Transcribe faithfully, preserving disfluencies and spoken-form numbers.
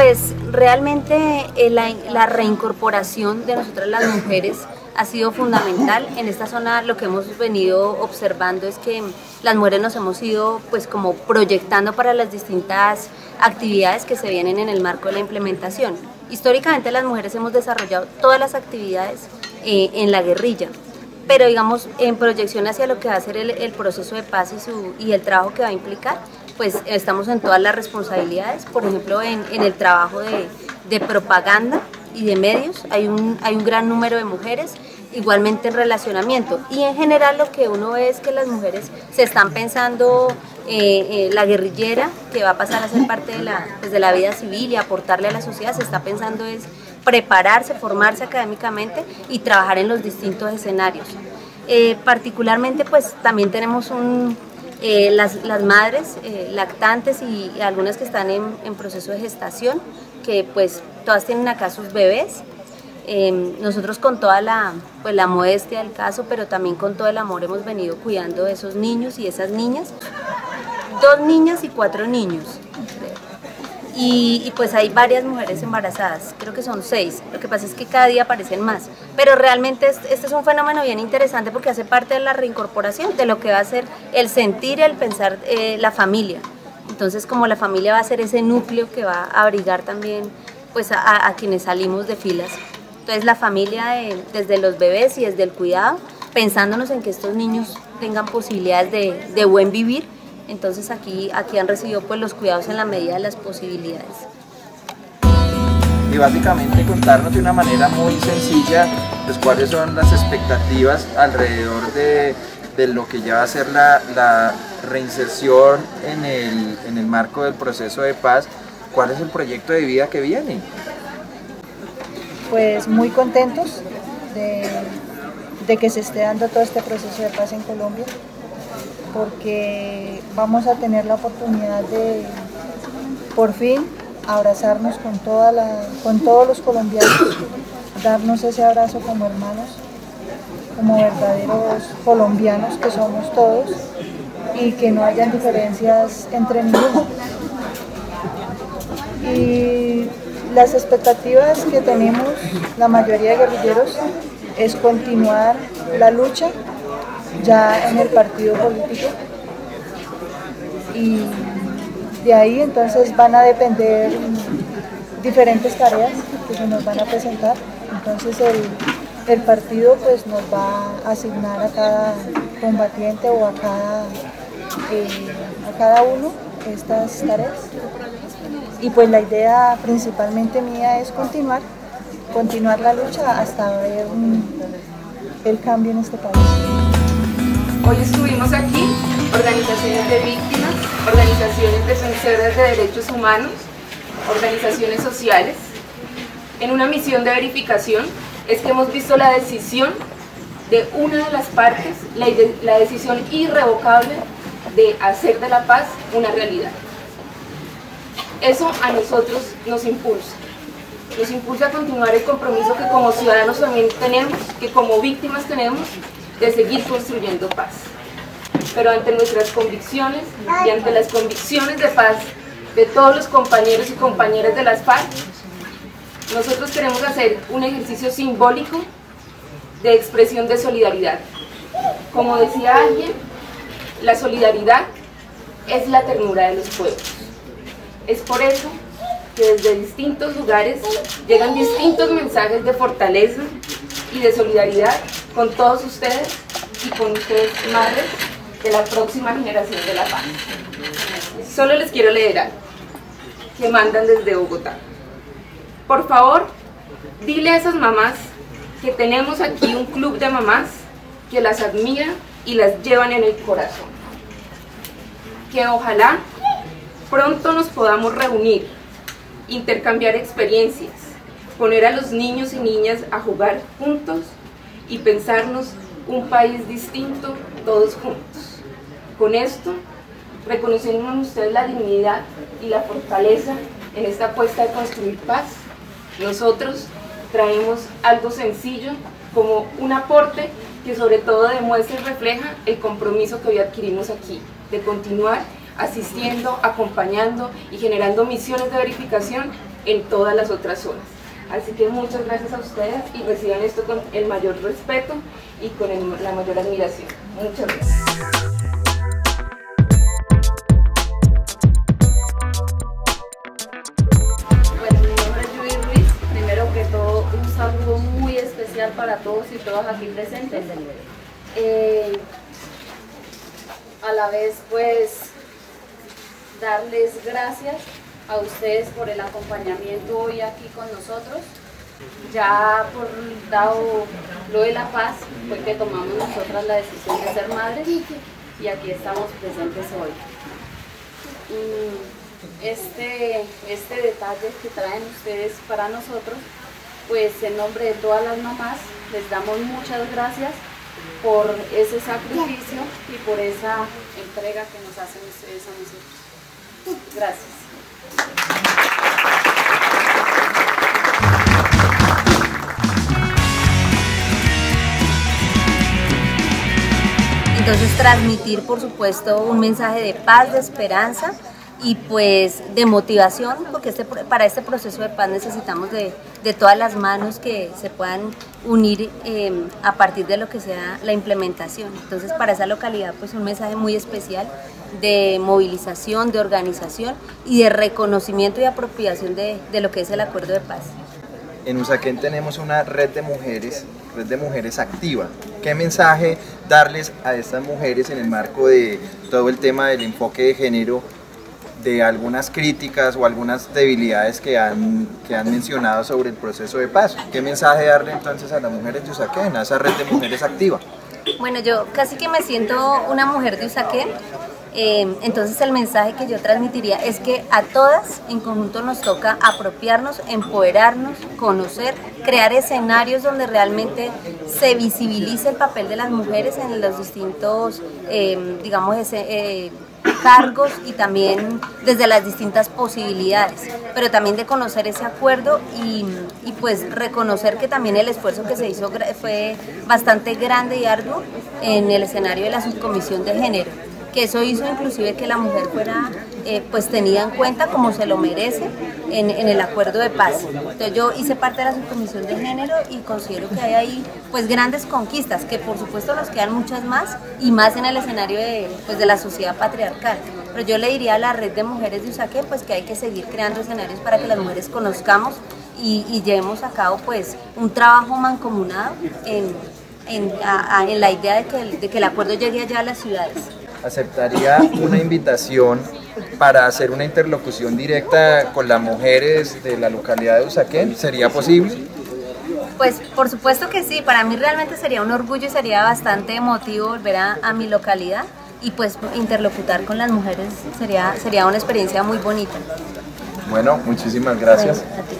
Pues realmente eh, la, la reincorporación de nosotras las mujeres ha sido fundamental. En esta zona lo que hemos venido observando es que las mujeres nos hemos ido pues como proyectando para las distintas actividades que se vienen en el marco de la implementación. Históricamente las mujeres hemos desarrollado todas las actividades eh, en la guerrilla, pero digamos en proyección hacia lo que va a ser el, el proceso de paz y, su, y el trabajo que va a implicar, pues estamos en todas las responsabilidades. Por ejemplo, en, en el trabajo de, de propaganda y de medios hay un, hay un gran número de mujeres, igualmente en relacionamiento, y en general lo que uno ve es que las mujeres se están pensando eh, eh, la guerrillera que va a pasar a ser parte de la, pues de la vida civil y aportarle a la sociedad, se está pensando es prepararse, formarse académicamente y trabajar en los distintos escenarios. Eh, particularmente pues también tenemos un... Eh, las, las madres eh, lactantes y, y algunas que están en, en proceso de gestación, que pues todas tienen acá sus bebés. Eh, nosotros con toda la, pues, la modestia del caso, pero también con todo el amor hemos venido cuidando de esos niños y esas niñas, dos niñas y cuatro niños, y, y pues hay varias mujeres embarazadas, creo que son seis, lo que pasa es que cada día aparecen más, pero realmente este, este es un fenómeno bien interesante porque hace parte de la reincorporación, de lo que va a ser el sentir, el pensar eh, la familia. Entonces como la familia va a ser ese núcleo que va a abrigar también pues a, a quienes salimos de filas, entonces la familia eh, desde los bebés y desde el cuidado, pensándonos en que estos niños tengan posibilidades de, de buen vivir. Entonces aquí, aquí han recibido pues los cuidados en la medida de las posibilidades. Y básicamente contarnos de una manera muy sencilla pues cuáles son las expectativas alrededor de, de lo que ya va a ser la, la reinserción en el, en el marco del proceso de paz, cuál es el proyecto de vida que viene. Pues muy contentos de, de que se esté dando todo este proceso de paz en Colombia, porque vamos a tener la oportunidad de, por fin, abrazarnos con, toda la, con todos los colombianos, darnos ese abrazo como hermanos, como verdaderos colombianos que somos todos, y que no hayan diferencias entre ninguno. Y las expectativas que tenemos, la mayoría de guerrilleros, es continuar la lucha ya en el partido político, y de ahí entonces van a depender diferentes tareas que se nos van a presentar. Entonces el, el partido pues nos va a asignar a cada combatiente o a cada, eh, a cada uno estas tareas, y pues la idea principalmente mía es continuar, continuar la lucha hasta ver un, el cambio en este país. Hoy estuvimos aquí, organizaciones de víctimas, organizaciones defensoras de derechos humanos, organizaciones sociales, en una misión de verificación. Es que hemos visto la decisión de una de las partes, la, la decisión irrevocable de hacer de la paz una realidad. Eso a nosotros nos impulsa, nos impulsa a continuar el compromiso que como ciudadanos también tenemos, que como víctimas tenemos, de seguir construyendo paz. Pero ante nuestras convicciones y ante las convicciones de paz de todos los compañeros y compañeras de las FARC, nosotros queremos hacer un ejercicio simbólico de expresión de solidaridad. Como decía alguien, la solidaridad es la ternura de los pueblos. Es por eso que desde distintos lugares llegan distintos mensajes de fortaleza y de solidaridad con todos ustedes y con ustedes, madres de la próxima generación de la paz. Solo les quiero leer algo que mandan desde Bogotá. Por favor, dile a esas mamás que tenemos aquí un club de mamás que las admira y las llevan en el corazón. Que ojalá pronto nos podamos reunir, intercambiar experiencias, poner a los niños y niñas a jugar juntos y pensarnos un país distinto todos juntos. Con esto, reconocemos en ustedes la dignidad y la fortaleza en esta apuesta de construir paz. Nosotros traemos algo sencillo como un aporte que sobre todo demuestra y refleja el compromiso que hoy adquirimos aquí, de continuar asistiendo, acompañando y generando misiones de verificación en todas las otras zonas. Así que muchas gracias a ustedes y reciban esto con el mayor respeto y con el, la mayor admiración. Muchas gracias. Bueno, mi nombre es Julie Ruiz. Primero que todo, un saludo muy especial para todos y todas aquí presentes. Eh, a la vez, pues, darles gracias a ustedes por el acompañamiento hoy aquí con nosotros. Ya por dado lo de la paz, fue que tomamos nosotras la decisión de ser madres y aquí estamos presentes hoy. Este, este detalle que traen ustedes para nosotros, pues en nombre de todas las mamás les damos muchas gracias por ese sacrificio y por esa entrega que nos hacen ustedes a nosotros. Gracias. Entonces, transmitir, por supuesto, un mensaje de paz, de esperanza y pues de motivación, porque este, para este proceso de paz necesitamos de, de todas las manos que se puedan unir eh, a partir de lo que sea la implementación. Entonces, para esa localidad, pues un mensaje muy especial de movilización, de organización y de reconocimiento y apropiación de, de lo que es el acuerdo de paz. En Usaquén tenemos una red de mujeres, red de mujeres activa. ¿Qué mensaje darles a estas mujeres en el marco de todo el tema del enfoque de género, de algunas críticas o algunas debilidades que han, que han mencionado sobre el proceso de paz? ¿Qué mensaje darle entonces a las mujeres de Usaquén, a esa red de mujeres activa? Bueno, yo casi que me siento una mujer de Usaquén, eh, entonces el mensaje que yo transmitiría es que a todas en conjunto nos toca apropiarnos, empoderarnos, conocer, crear escenarios donde realmente se visibilice el papel de las mujeres en los distintos, eh, digamos, ese, eh, cargos y también desde las distintas posibilidades, pero también de conocer ese acuerdo y, y pues reconocer que también el esfuerzo que se hizo fue bastante grande y arduo en el escenario de la subcomisión de género, que eso hizo inclusive que la mujer fuera eh, pues tenida en cuenta como se lo merece en, en el acuerdo de paz. Entonces yo hice parte de la subcomisión de género y considero que hay ahí pues grandes conquistas, que por supuesto nos quedan muchas más y más en el escenario de, pues, de la sociedad patriarcal. Pero yo le diría a la red de mujeres de Usaquén pues que hay que seguir creando escenarios para que las mujeres conozcamos y, y llevemos a cabo pues un trabajo mancomunado en, en, a, a, en la idea de que, el, de que el acuerdo llegue allá a las ciudades. ¿Aceptaría una invitación para hacer una interlocución directa con las mujeres de la localidad de Usaquén? ¿Sería posible? Pues por supuesto que sí, para mí realmente sería un orgullo y sería bastante emotivo volver a, a mi localidad y pues interlocutar con las mujeres sería, sería una experiencia muy bonita. Bueno, muchísimas gracias. Bueno, a ti.